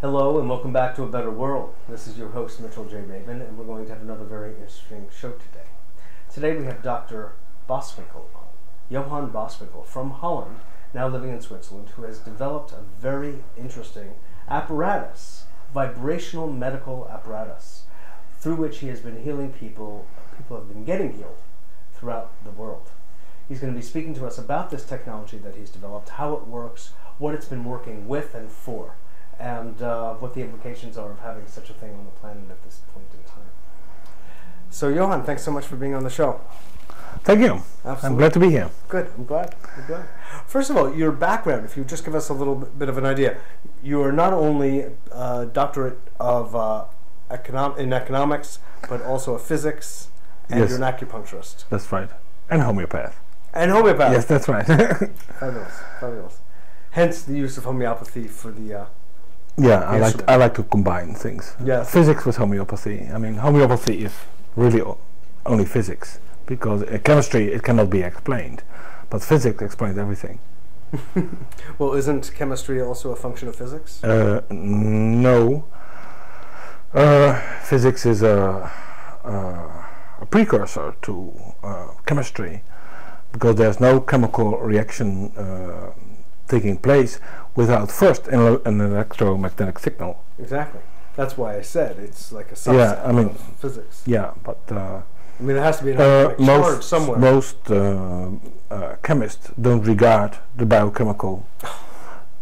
Hello and welcome back to A Better World. This is your host Mitchell J. Rabin, and we're going to have another very interesting show today. Today we have Dr. Boswinkel, Johann Boswinkel, from Holland, now living in Switzerland, who has developed a very interesting apparatus, vibrational medical apparatus, through which he has been healing people. People have been getting healed throughout the world. He's going to be speaking to us about this technology that he's developed, how it works, what it's been working with and for, and what the implications are of having such a thing on the planet at this point in time. So, Johann, thanks so much for being on the show. Thank you. Absolutely. I'm glad to be here. Good. I'm glad. I'm glad. First of all, your background, if you just give us a little bit of an idea. You are not only a doctorate of in economics, but also a physics, and yes, you're an acupuncturist. That's right. And homeopath. And homeopathy. Yes, that's right. Fabulous, fabulous. Hence the use of homeopathy for the I like to combine things. Yes. Physics with homeopathy. I mean, homeopathy is really only physics, because chemistry, it cannot be explained, but physics explains everything. Well, isn't chemistry also a function of physics? No. Physics is a precursor to chemistry, because there's no chemical reaction taking place without first an electromagnetic signal. Exactly. That's why I said it's like a subset of physics. Yeah, but I mean, it has to be an charge somewhere. Most chemists don't regard the biochemical,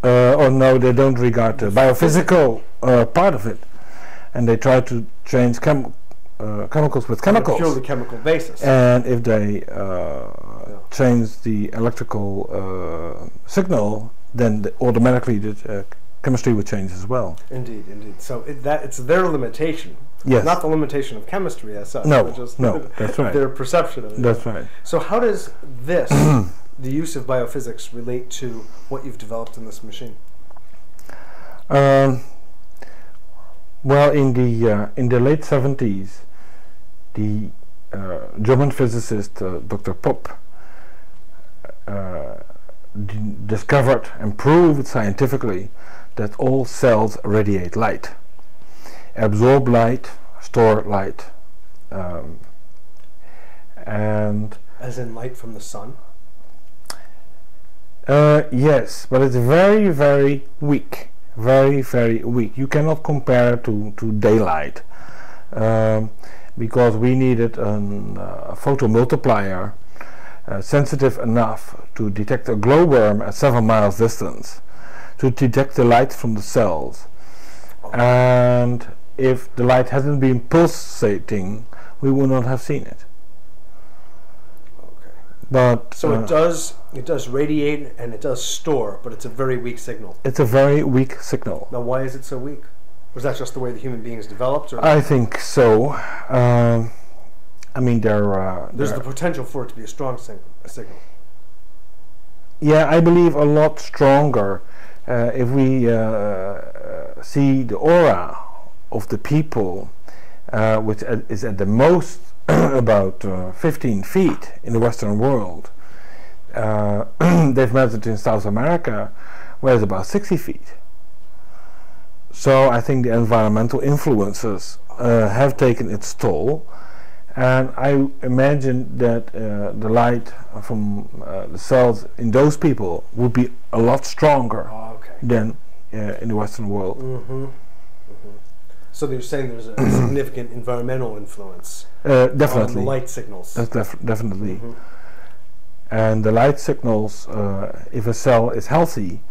they don't regard the biophysical part of it, and they try to change chemicals with chemicals. Purely chemical basis. And if they change the electrical signal, then automatically the chemistry would change as well. Indeed, indeed. So it's their limitation. Yes. Not the limitation of chemistry as such. No, just that's right. Their perception of it. That's right. So how does this, the use of biophysics, relate to what you've developed in this machine? Well, in the late 70s, the German physicist Dr. Popp discovered and proved scientifically that all cells radiate light, absorb light, store light, and as in light from the sun. Yes, but it's very, very weak. Very, very weak. You cannot compare to daylight, because we needed a photomultiplier sensitive enough to detect a glowworm at 7 miles distance, to detect the light from the cells. And if the light hadn't been pulsating, we would not have seen it. But so it does radiate and it does store, but it's a very weak signal. It's a very weak signal. Now, why is it so weak? Was that just the way the human beings developed? Or I think so. I mean, there's the potential for it to be a strong signal. Yeah, I believe a lot stronger if we see the aura of the people, which is at the most about 15 feet in the Western world. They've measured in South America, where it's about 60 feet. So I think the environmental influences have taken its toll, and I imagine that the light from the cells in those people would be a lot stronger than in the Western world. Mm-hmm. So they're saying there's a significant environmental influence on light signals. That's definitely. Mm-hmm. And the light signals, if a cell is healthy,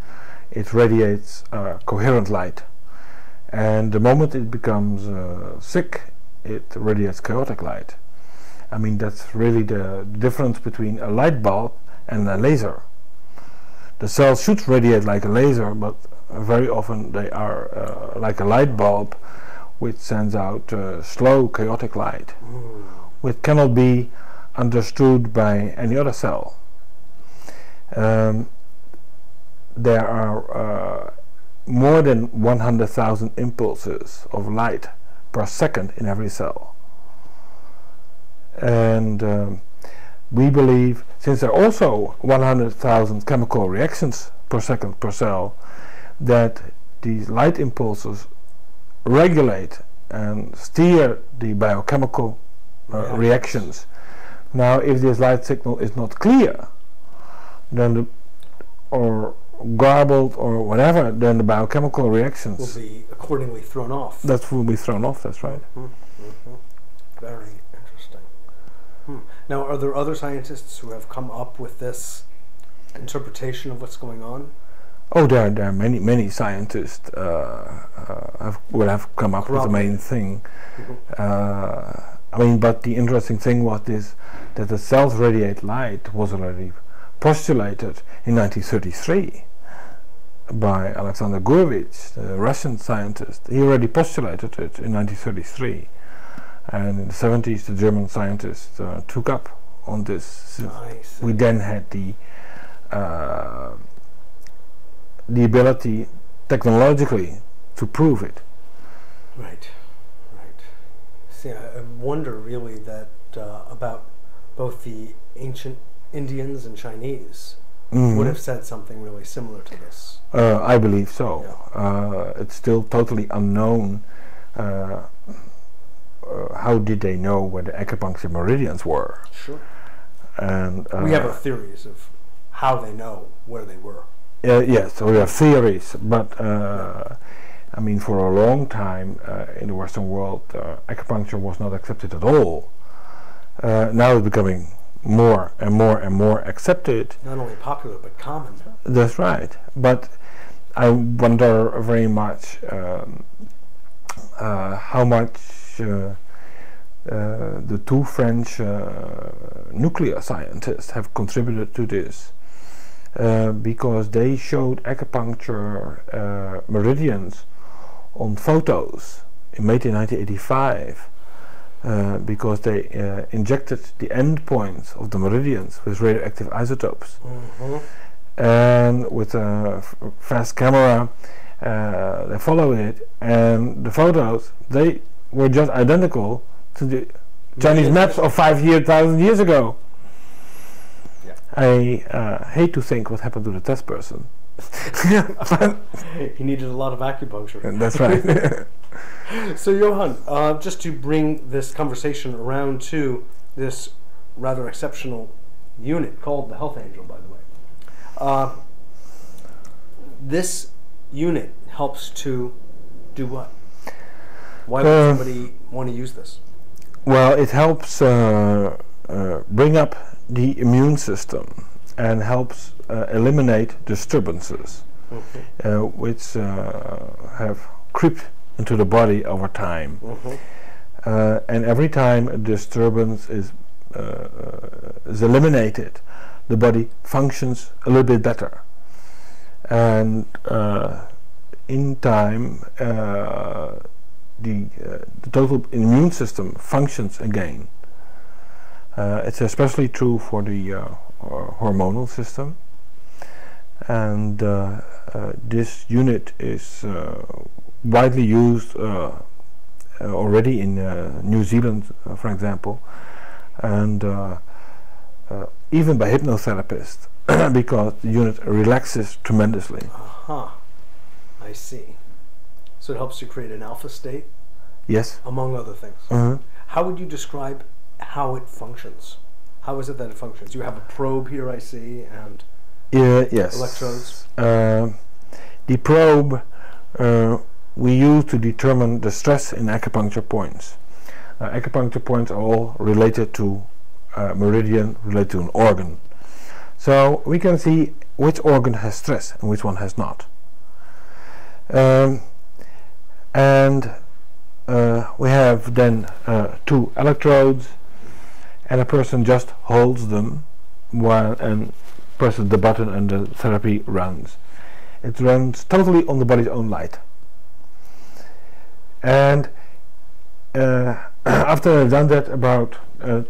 it radiates coherent light. And the moment it becomes sick, it radiates chaotic light. I mean, that's really the difference between a light bulb and a laser. The cell should radiate like a laser, but very often they are like a light bulb, which sends out slow, chaotic light, which cannot be understood by any other cell. There are more than 100,000 impulses of light per second in every cell. And we believe, since there are also 100,000 chemical reactions per second per cell, that these light impulses regulate and steer the biochemical reactions. Now, if this light signal is not clear, then the, or garbled or whatever, then the biochemical reactions will be accordingly thrown off. That will be thrown off, that's right. Very interesting. Now, are there other scientists who have come up with this interpretation of what's going on? Oh, there are many, many scientists have come up with the main thing. I mean, but the interesting thing was this, that the cells radiate light was already postulated in 1933 by Alexander Gurevich, the Russian scientist. He already postulated it in 1933, and in the 70s the German scientists took up on this. We then had the ability technologically to prove it. Right. See, I wonder really that about both the ancient Indians and Chinese would have said something really similar to this. I believe so. It's still totally unknown. How did they know where the acupuncture meridians were? And we have our theories of how they know where they were. Yes, we have theories, but I mean, for a long time in the Western world, acupuncture was not accepted at all. Now it's becoming more and more and more accepted. Not only popular, but common. That's right. But I wonder very much how much the two French nuclear scientists have contributed to this, because they showed acupuncture meridians on photos made in 1985. Because they injected the end points of the meridians with radioactive isotopes, and with a fast camera they followed it, and the photos, they were just identical to the Chinese maps of 5,000 years ago. I hate to think what happened to the test person. He needed a lot of acupuncture. That's right. So Johann, just to bring this conversation around to this rather exceptional unit called the Health Angel, by the way, this unit helps to do what? Why would somebody want to use this? Well, it helps bring up the immune system and helps eliminate disturbances which have creeped into the body over time. And every time a disturbance is eliminated, the body functions a little bit better, and in time the total immune system functions again. It's especially true for the hormonal system, and this unit is widely used already in New Zealand, for example, and even by hypnotherapists, because the unit relaxes tremendously. I see. So it helps to create an alpha state? Yes. Among other things. How would you describe how it functions? How is it that it functions? You have a probe here, I see, and electrodes. The probe we use to determine the stress in acupuncture points. Acupuncture points are all related to meridian, related to an organ. So we can see which organ has stress and which one has not. And we have then two electrodes, and a person just holds them while and presses the button, and the therapy runs. It runs totally on the body's own light. And after they've done that about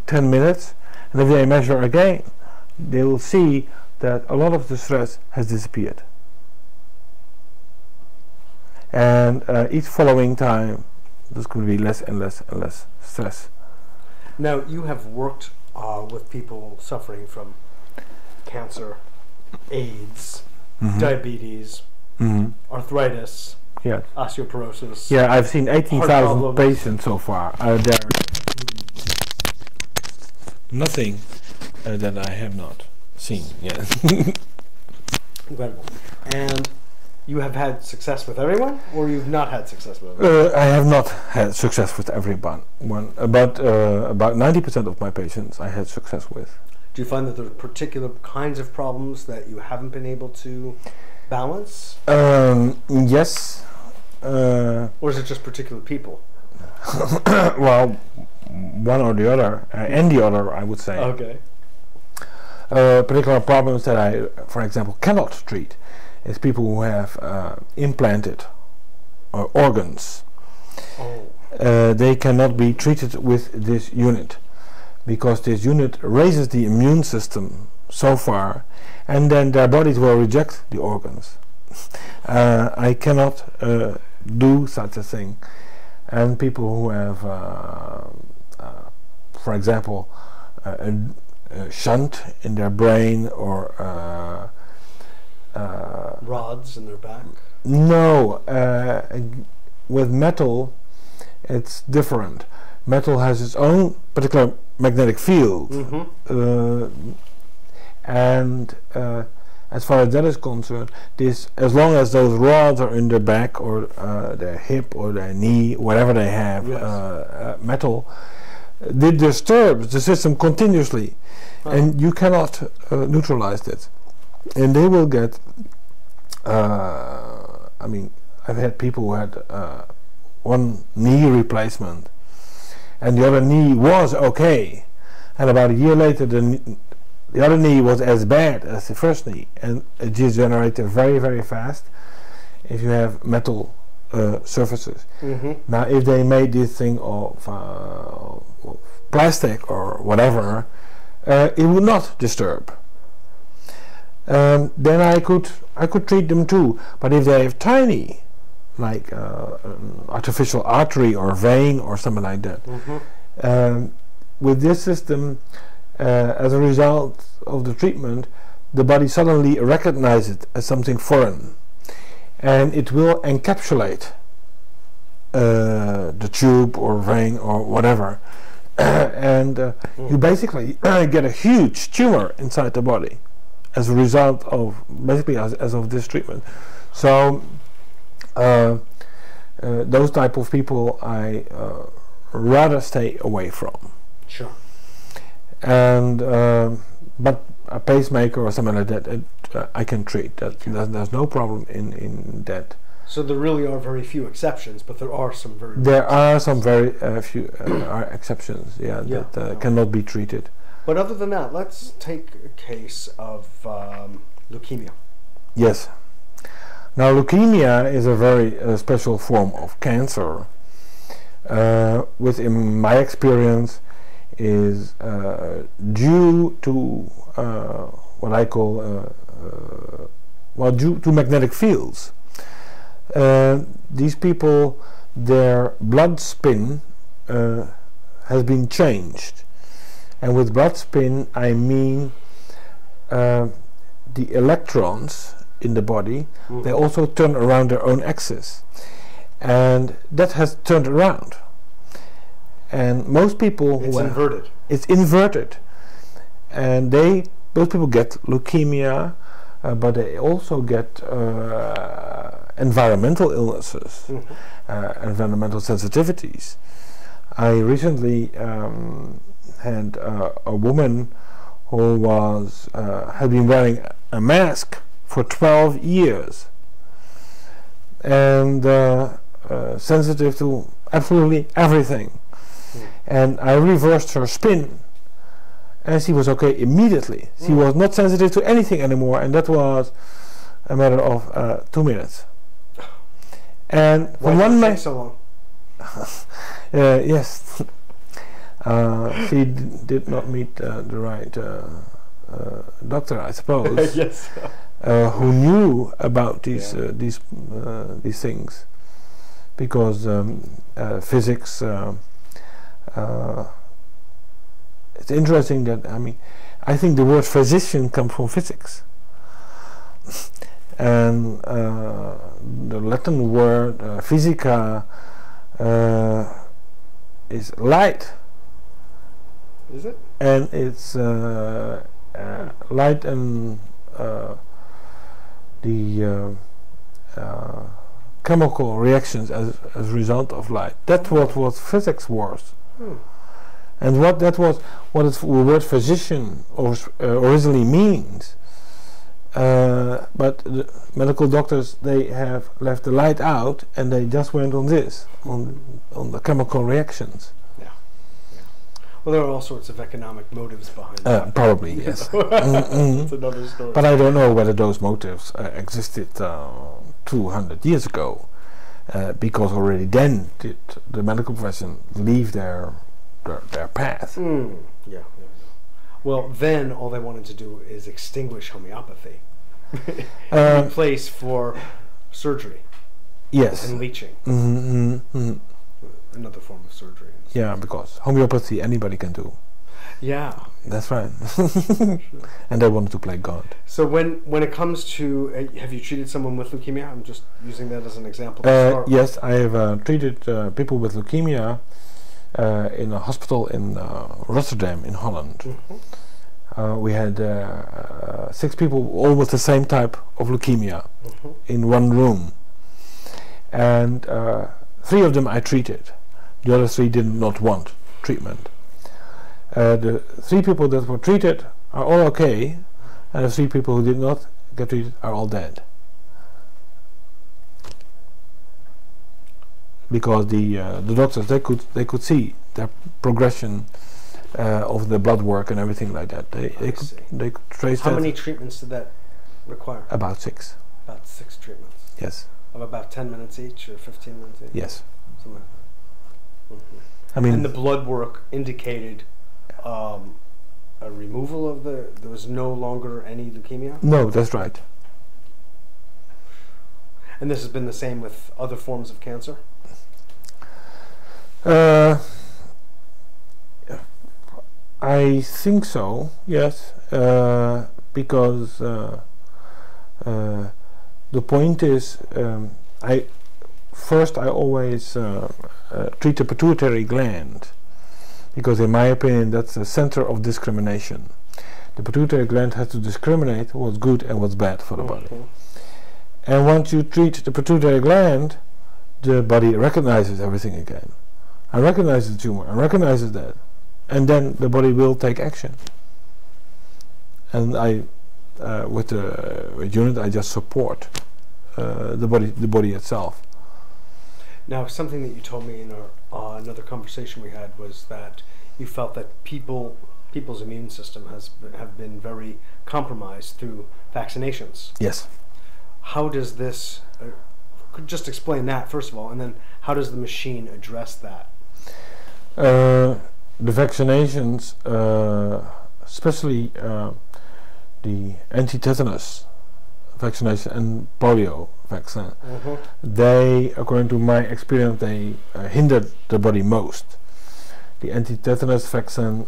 10 minutes, and if they measure again, they will see that a lot of the stress has disappeared. And each following time, there's going to be less and less and less stress. Now, you have worked with people suffering from cancer, AIDS, diabetes, arthritis, yes, osteoporosis. Yeah, I've seen 18,000 patients so far. There, nothing that I have not seen yet. Incredible. And you have had success with everyone, or you've not had success with everyone? I have not had success with everyone. About 90% of my patients I had success with. Do you find that there are particular kinds of problems that you haven't been able to balance? Yes. Or is it just particular people? Well, one or the other, and the other, I would say. Okay. Particular problems that I, for example, cannot treat. It's people who have implanted organs. Oh. They cannot be treated with this unit, because this unit raises the immune system so far, and then their bodies will reject the organs. I cannot do such a thing. And people who have, for example, a shunt in their brain, or rods in their back? No, with metal it's different. Metal has its own particular magnetic field, and as far as that is concerned, this, as long as those rods are in their back, or their hip, or their knee, whatever they have, yes, metal, it disturbs the system continuously, and you cannot neutralize it. And they will get, I mean, I've had people who had one knee replacement, and the other knee was okay, and about a year later the other knee was as bad as the first knee, and it degenerated very, very fast if you have metal surfaces. Now, if they made this thing of plastic or whatever, it would not disturb. Then I could treat them too. But if they have tiny, like artificial artery or vein or something like that, with this system, as a result of the treatment, the body suddenly recognizes it as something foreign, and it will encapsulate the tube or vein or whatever, and you basically get a huge tumor inside the body, as a result of, basically, as of this treatment. So those type of people I rather stay away from. Sure. And but a pacemaker or something like that, I can treat. There's no problem in that. So there really are very few exceptions, but there are some very. There are some very few are exceptions. Yeah, yeah. That cannot be treated. But other than that, let's take a case of leukemia. Yes. Now, leukemia is a very special form of cancer, which, in my experience, is due to what I call, well, due to magnetic fields. These people, their blood spin has been changed. And with blood spin, I mean the electrons in the body, they also turn around their own axis. And that has turned around. And most people... It's inverted. It's inverted. And most people get leukemia, but they also get environmental illnesses, environmental sensitivities. I recently... and a woman who was had been wearing a mask for 12 years and sensitive to absolutely everything, and I reversed her spin and she was okay immediately. She was not sensitive to anything anymore, and that was a matter of 2 minutes. And why so long? Yes. She did not meet the right doctor, I suppose. Yes. Who knew about these things, because physics. It's interesting that, I mean, I think the word physician comes from physics. and the Latin word physica is light. Is it? And it's light and the chemical reactions as a result of light. That's what physics was. And what that was, what the word physician originally means. But the medical doctors, they have left the light out and they just went on this, on the chemical reactions. Well, there are all sorts of economic motives behind that. Probably, yes. That's another story. But I don't know whether those motives existed 200 years ago, because already then did the medical profession leave their path. Well, then all they wanted to do is extinguish homeopathy, in place for surgery. Yes. And leeching. Another form of surgery. Yeah, because homeopathy anybody can do. Yeah. That's right. And they wanted to play God. So when it comes to, have you treated someone with leukemia? I'm just using that as an example. Yes, I have treated people with leukemia in a hospital in Rotterdam in Holland. We had 6 people, all with the same type of leukemia in one room. And 3 of them I treated. The other 3 did not want treatment. The 3 people that were treated are all okay, and the 3 people who did not get treated are all dead. Because the doctors, they could see the progression of the blood work and everything like that. They could trace that. How many treatments did that require? About 6. About 6 treatments. Yes. Of about 10 minutes each or 15 minutes each. Yes. Somewhere. I mean, and the blood work indicated a removal of the. There was no longer any leukemia. No, that's right. And this has been the same with other forms of cancer. I think so. Yes, because the point is, I always treat the pituitary gland, because in my opinion that's the center of discrimination. The pituitary gland has to discriminate what's good and what's bad for the body. And once you treat the pituitary gland, the body recognizes everything again. I recognize the tumor, I recognize that. And then the body will take action. And I, with the unit, I just support the body itself. Now, something that you told me in our, another conversation we had was that you felt that people's immune system have been very compromised through vaccinations. Yes. How does this? Could just explain that first of all, and then how does the machine address that? The vaccinations, especially the anti-tetanus vaccination and polio vaccine, they, according to my experience, they hindered the body most. The anti-tetanus vaccine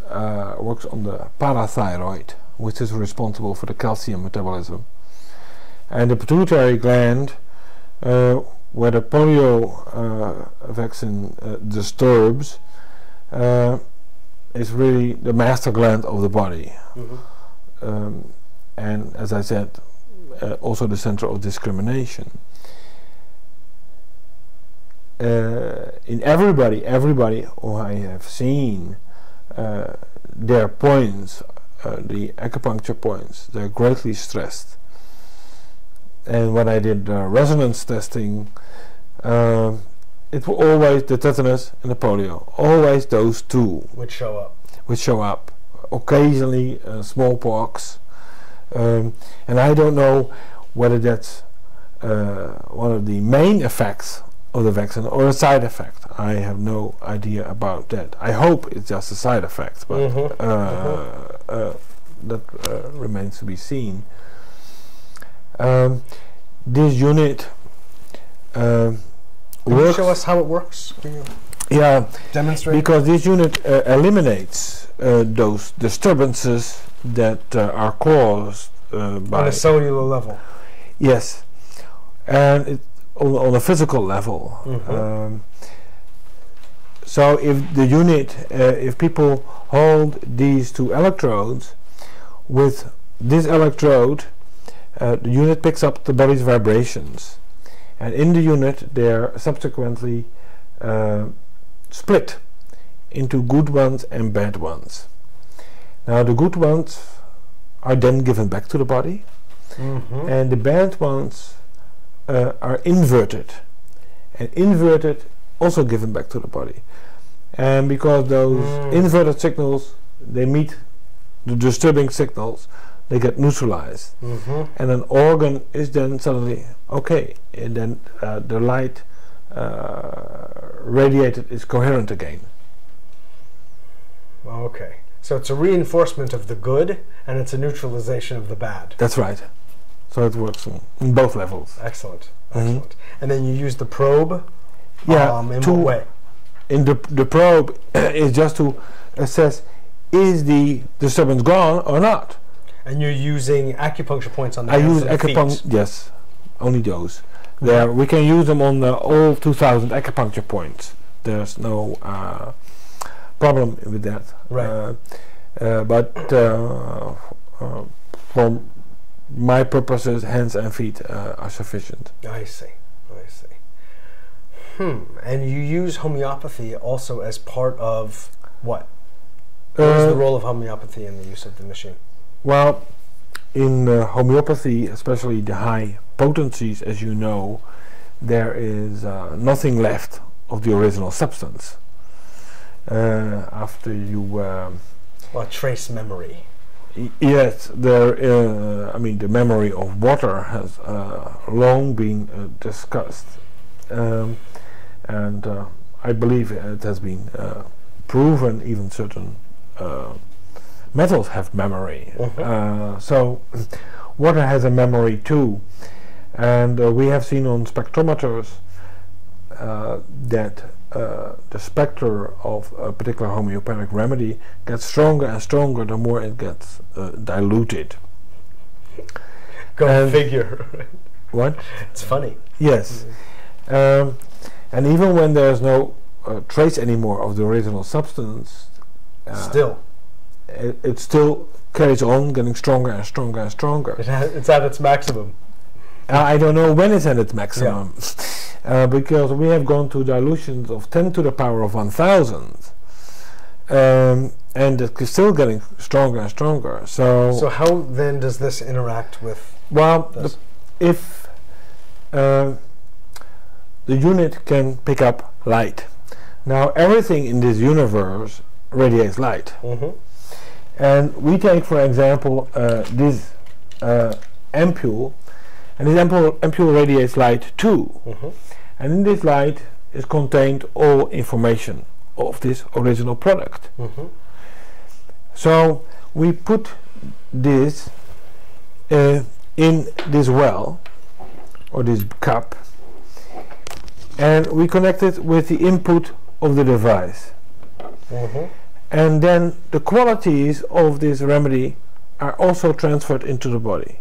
works on the parathyroid, which is responsible for the calcium metabolism, and the pituitary gland, where the polio vaccine disturbs, is really the master gland of the body, and as I said, also the center of discrimination. In everybody who I have seen, their points, the acupuncture points, they're greatly stressed. And when I did resonance testing, it was always the tetanus and the polio, always those 2 would show up. Occasionally smallpox. And I don't know whether that's one of the main effects of the vaccine or a side effect. I have no idea about that. I hope it's just a side effect, but that remains to be seen. This unit works. Show us how it works. Can you demonstrate? Because this unit eliminates those disturbances that are caused by, on a cellular level, Yes, and on a physical level. Mm-hmm. So if the unit, if people hold these two electrodes, with this electrode, the unit picks up the body's vibrations, and in the unit they're subsequently split into good ones and bad ones. Now the good ones are then given back to the body, mm-hmm. and the bad ones are inverted, and inverted also given back to the body. And because those inverted signals, they meet the disturbing signals, they get neutralized, mm-hmm. and an organ is then suddenly okay, and then the light radiated is coherent again. Okay, so it's a reinforcement of the good and it's a neutralization of the bad. That's right. So it works on both levels. Excellent, excellent. Mm-hmm. And then you use the probe. Yeah, in what way? In the probe is just to assess, is the disturbance gone or not? And you're using acupuncture points on the hands and feet. I use acupuncture, yes, only those. Mm-hmm. There, we can use them on all 2,000 acupuncture points. There's no problem with that. Right. But for my purposes, hands and feet are sufficient. I see. I see. And you use homeopathy also as part of what? What is the role of homeopathy in the use of the machine? Well, in homeopathy, especially the high potencies, as you know, there is nothing left of the original substance after you. Well, trace memory. Yes, there. I mean, the memory of water has long been discussed. And I believe it has been proven even certain metals have memory. Mm-hmm. So water has a memory too, and we have seen on spectrometers that the spectra of a particular homeopathic remedy gets stronger and stronger the more it gets diluted. Go figure. What? It's funny. Yes. Mm-hmm. And even when there's no trace anymore of the original substance, still it still carries on getting stronger and stronger and stronger. It's at its maximum. I don't know when it's at its maximum, yeah. Because we have gone to dilutions of 10 to the power of 1000, and it's still getting stronger and stronger. So how then does this interact with? Well, this? If the unit can pick up light. Now everything in this universe radiates light. Mm-hmm. And we take, for example, this ampule, and this ampule radiates light too. Mm-hmm. And in this light is contained all information of this original product. Mm-hmm. So we put this in this well, or this cup, and we connect it with the input of the device. Mm-hmm. And then the qualities of this remedy are also transferred into the body.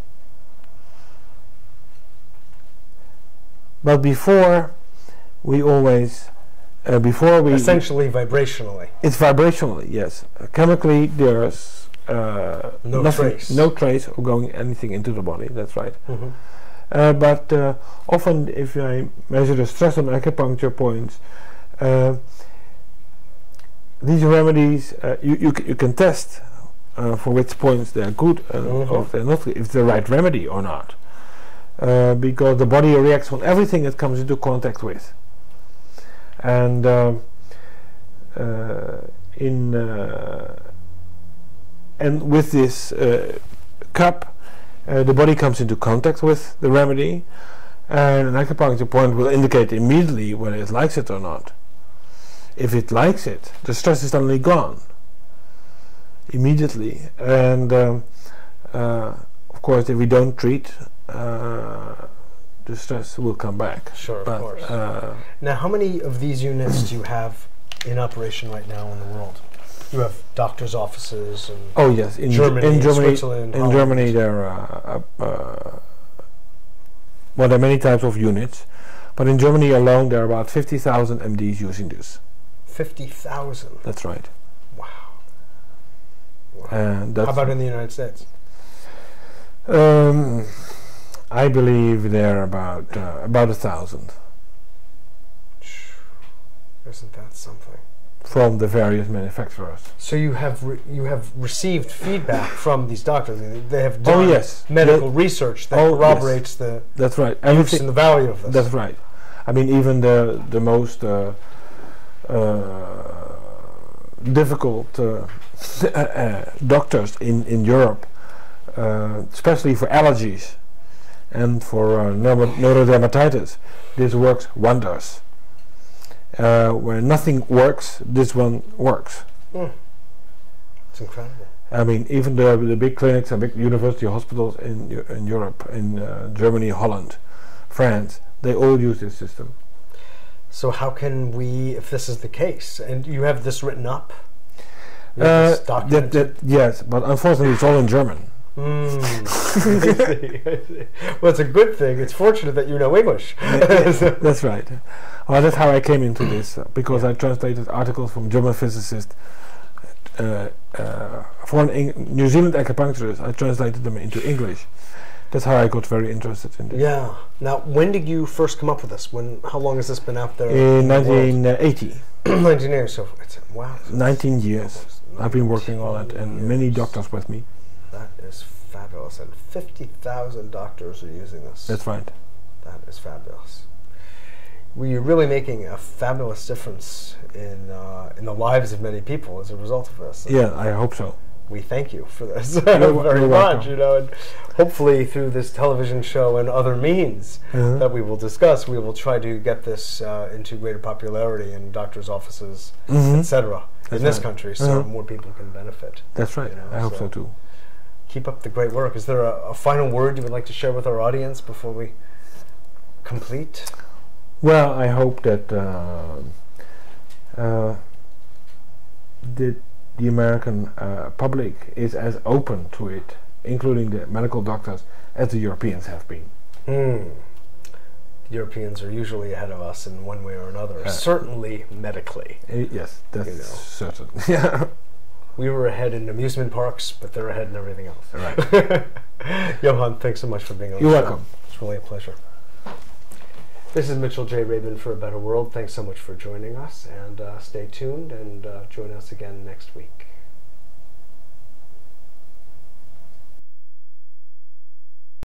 But before, we always, essentially vibrationally. It's vibrationally, yes. Chemically, there's no trace of going anything into the body, that's right. Mm-hmm. But often, if I measure the stress on acupuncture points, these remedies you can test for which points they're good or if they're not, if the right remedy or not, because the body reacts on everything it comes into contact with. And and with this cup. The body comes into contact with the remedy, and an acupuncture point will indicate immediately whether it likes it or not. If it likes it, the stress is suddenly gone immediately. And of course, if we don't treat, the stress will come back. Sure, but of course. Now, how many of these units do you have in operation right now in the world? You have doctors' offices. And oh yes, in Germany, in Germany, Switzerland, in Germany there are Well, there are many types of units, but in Germany alone there are about 50,000 MDs using this. 50,000? That's right. Wow. How about in the United States? I believe there are about 1,000. Isn't that something? From the various manufacturers. So you have received feedback from these doctors. They have done medical research that corroborates the use and the value of this. That's right. I mean, even the most difficult doctors in Europe, especially for allergies and for neurodermatitis, this works wonders. Where nothing works, this one works. It's incredible. I mean, even the big clinics and big university hospitals in Europe, in Germany, Holland, France, they all use this system. So how can we, if this is the case, and you have this written up? Yes, but unfortunately it's all in German. I see. Well, it's a good thing. It's fortunate that you know English. That's right. Well, that's how I came into this, because I translated articles from German physicists, foreign New Zealand acupuncturists. I translated them into English. That's how I got very interested in this. Yeah. Now, when did you first come up with this? How long has this been out there? In 1980. 19 years. So it's, wow. 19 years. 19 I've been working on it, and many doctors with me. That is fabulous. And 50,000 doctors are using this. That's right. That is fabulous. We're really making a fabulous difference in the lives of many people as a result of this. Yeah, I hope so. We thank you for this very much, you know, and hopefully through this television show and other means that we will discuss, we will try to get this into greater popularity in doctors' offices, etc. in this country, so more people can benefit. That's right. You know, I hope so too. Keep up the great work. Is there a final word you would like to share with our audience before we complete? Well, I hope that the American public is as open to it, including the medical doctors, as the Europeans have been. The Europeans are usually ahead of us in one way or another, certainly medically. Yes, that's certain. We were ahead in amusement parks, but they're ahead in everything else. Right. Johann, thanks so much for being on the show. You're welcome. It's really a pleasure. This is Mitchell J. Rabin for A Better World. Thanks so much for joining us, and stay tuned and join us again next week.